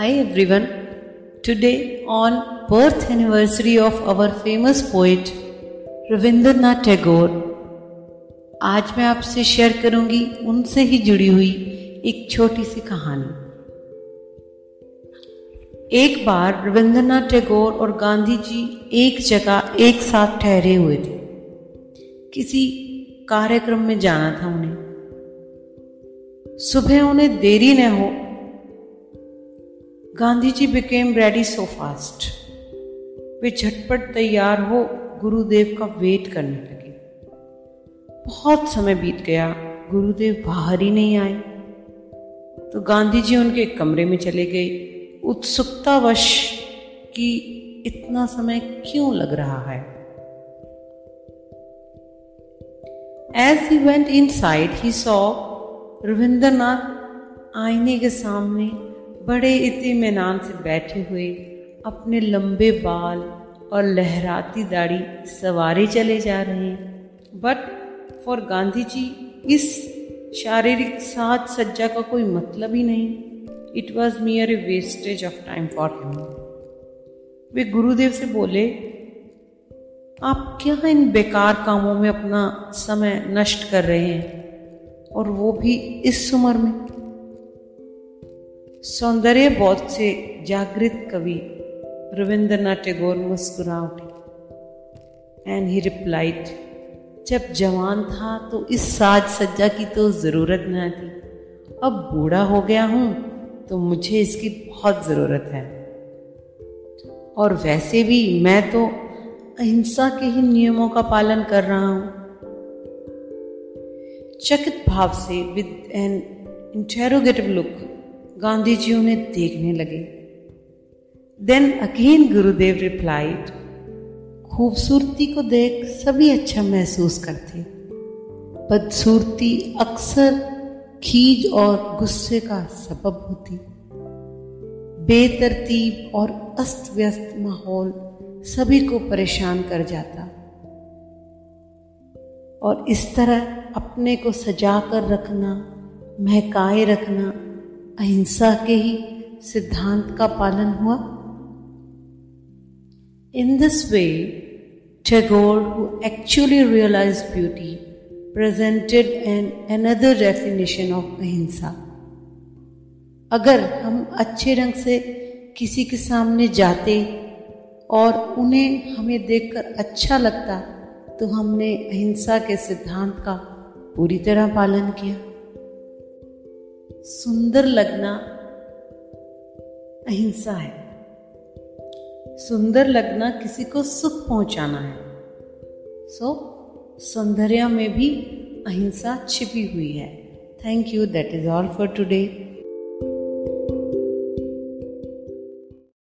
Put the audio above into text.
Hi everyone, today on birth anniversary of our famous poet Rabindranath Tagore, आज मैं आपसे share करूंगी उनसे ही जुड़ी हुई एक छोटी सी कहानी। एक बार रविंद्रनाथ टैगोर और गांधी जी एक जगह एक साथ ठहरे हुए थे। किसी कार्यक्रम में जाना था उन्हें। सुबह उन्हें देरी न हो, Gandhi ji became ready so fast। वे झटपट तैयार हो गुरुदेव का वेट करने लगे। बहुत समय बीत गया, गुरुदेव बाहर ही नहीं आए। तो गांधी जी उनके कमरे में चले गए, उत्सुकतावश कि इतना समय क्यों लग रहा है। As he went inside, he saw Rabindranath आईने के सामने बड़े इत्मीनान से बैठे हुए, अपने लंबे बाल और लहराती दाढ़ी सवारे चले जा रहे हैं। बट फॉर गांधी जी इस शारीरिक साज सज्जा का कोई मतलब ही नहीं। It was mere a wastage of time for him. वे गुरुदेव से बोले, आप क्या इन बेकार कामों में अपना समय नष्ट कर रहे हैं, और वो भी इस उम्र में। सौंदर्य बोध से जागृत कवि रविंद्रनाथ टैगोर मुस्कुरा उठे। एंड ही रिप्लाइड, जब जवान था तो इस साज सज्जा की तो ज़रूरत न थी, अब बूढ़ा हो गया हूँ तो मुझे इसकी बहुत ज़रूरत है। और वैसे भी मैं तो अहिंसा के ही नियमों का पालन कर रहा हूँ। चकित भाव से, with an interrogative look, Gandhi ji उन्हें देखने लगे। देन अगेन गुरुदेव रिप्लाइड, खूबसूरती को देख सभी अच्छा महसूस करते, बदसूरती अक्सर खीज और गुस्से का सबब होती। बेतरतीब और अस्त व्यस्त माहौल सभी को परेशान कर जाता, और इस तरह अपने को सजा कर रखना, महकाए रखना अहिंसा के ही सिद्धांत का पालन हुआ। In this way Tagore, who actually realise beauty, presented an another definition of ahimsa. अगर हम अच्छे रंग से किसी के सामने जाते और उन्हें हमें देखकर अच्छा लगता, तो हमने अहिंसा के सिद्धांत का पूरी तरह पालन किया। सुंदर लगना अहिंसा है। सुंदर लगना किसी को सुख पहुंचाना है। सो सौंदर्य में भी अहिंसा छिपी हुई है। Thank you, that is all for today.